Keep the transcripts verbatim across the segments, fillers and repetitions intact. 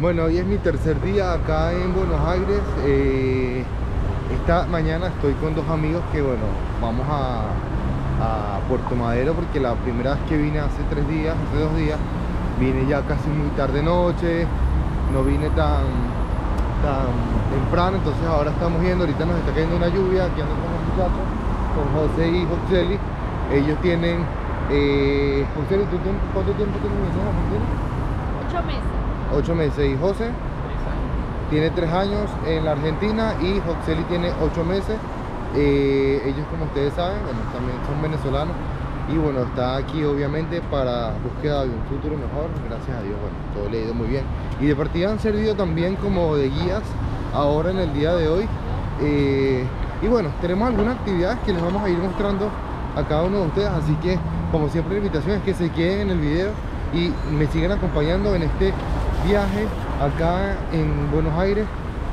Bueno, hoy es mi tercer día acá en Buenos Aires. Eh, esta mañana estoy con dos amigos que, bueno, vamos a, a Puerto Madero, porque la primera vez que vine hace tres días, hace dos días, vine ya casi muy tarde noche, no vine tan, tan temprano. Entonces ahora estamos yendo, ahorita nos está cayendo una lluvia. Aquí andamos con los muchachos, con José y Jocely. Ellos tienen... Eh, José, ¿tú tienes, ¿cuánto tiempo tienes en Argentina? Ocho meses. Ocho meses. ¿Y José? Tres años. Tiene tres años en la Argentina y Jocely tiene ocho meses. Eh, ellos, como ustedes saben, bueno, también son venezolanos. Y bueno, está aquí obviamente para búsqueda de un futuro mejor. Gracias a Dios, bueno, todo le ha ido muy bien. Y de partida han servido también como de guías ahora en el día de hoy. Eh, y bueno, tenemos algunas actividades que les vamos a ir mostrando a cada uno de ustedes, así que como siempre la invitación es que se queden en el video y me sigan acompañando en este viaje acá en Buenos Aires,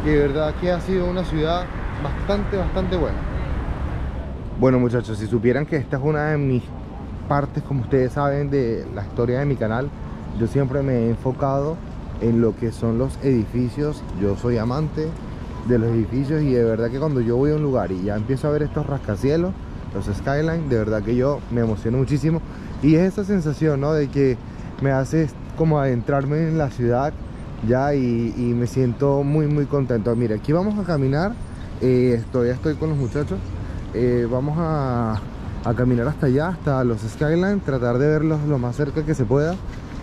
que de verdad que ha sido una ciudad bastante, bastante buena. Bueno, muchachos, si supieran que esta es una de mis partes, como ustedes saben, de la historia de mi canal. Yo siempre me he enfocado en lo que son los edificios. Yo soy amante de los edificios y de verdad que cuando yo voy a un lugar y ya empiezo a ver estos rascacielos, los skyline, de verdad que yo me emociono muchísimo. Y es esa sensación, ¿no?, de que me hace como adentrarme en la ciudad ya y, y me siento muy muy contento. Mira, aquí vamos a caminar, eh, todavía estoy con los muchachos. eh, Vamos a, a caminar hasta allá, hasta los skyline, tratar de verlos lo más cerca que se pueda.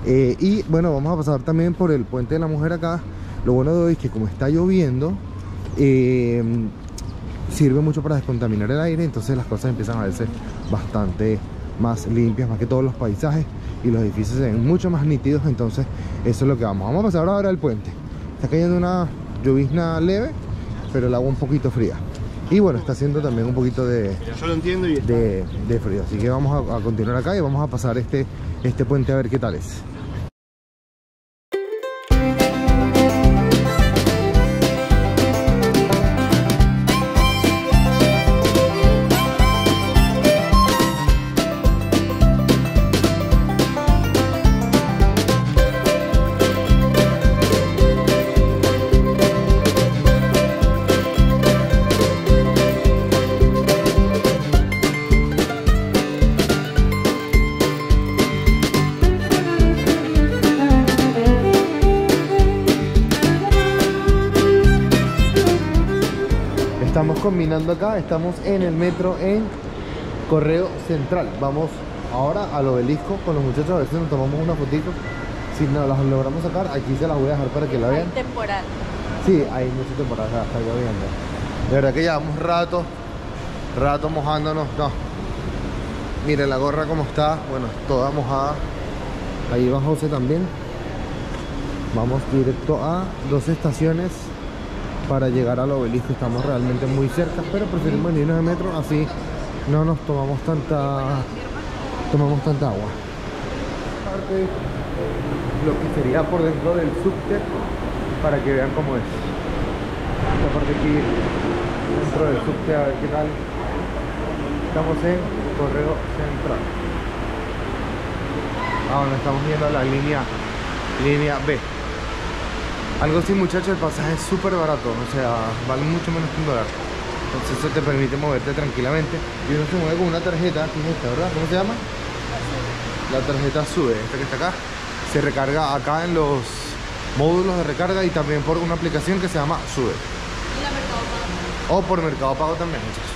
eh, Y bueno, vamos a pasar también por el Puente de la Mujer acá. Lo bueno de hoy es que como está lloviendo, eh, sirve mucho para descontaminar el aire, entonces las cosas empiezan a verse bastante más limpias, más que todos los paisajes y los edificios se ven mucho más nítidos. Entonces eso es lo que vamos, vamos a pasar ahora al puente. Está cayendo una llovizna leve, pero el agua un poquito fría y bueno, está haciendo también un poquito de, yo lo entiendo, y de, de frío, así que vamos a, a continuar acá y vamos a pasar este, este puente a ver qué tal es. Estamos combinando acá, estamos en el metro en Correo Central. Vamos ahora al Obelisco con los muchachos, a ver si nos tomamos una fotito. Si no las logramos sacar, aquí se las voy a dejar para que la vean. Hay temporada. Sí, hay mucha temporada, está lloviendo. De verdad que llevamos rato, rato mojándonos. No. Miren la gorra como está, bueno, toda mojada. Ahí va José también. Vamos directo a dos estaciones para llegar al Obelisco. Estamos realmente muy cerca, pero preferimos venirnos de metro, así no nos tomamos tanta tomamos tanta agua. Parte lo que sería por dentro del subte, para que vean cómo es esta parte aquí dentro del subte, a ver qué tal. Estamos en Correo Central. Ahora estamos viendo la línea línea B. Algo así, muchachos, el pasaje es súper barato, o sea, vale mucho menos que un dólar. Entonces eso te permite moverte tranquilamente. Y uno se mueve con una tarjeta, que es esta, ¿verdad? ¿Cómo se llama? La tarjeta Sube, esta que está acá. Se recarga acá en los módulos de recarga y también por una aplicación que se llama Sube. Y la Mercado Pago. O por Mercado Pago también, muchachos.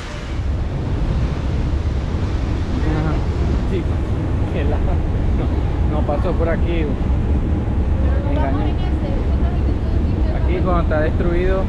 Ajá. Sí, que la... No, no pasó por aquí. Pero no, cuando está destruido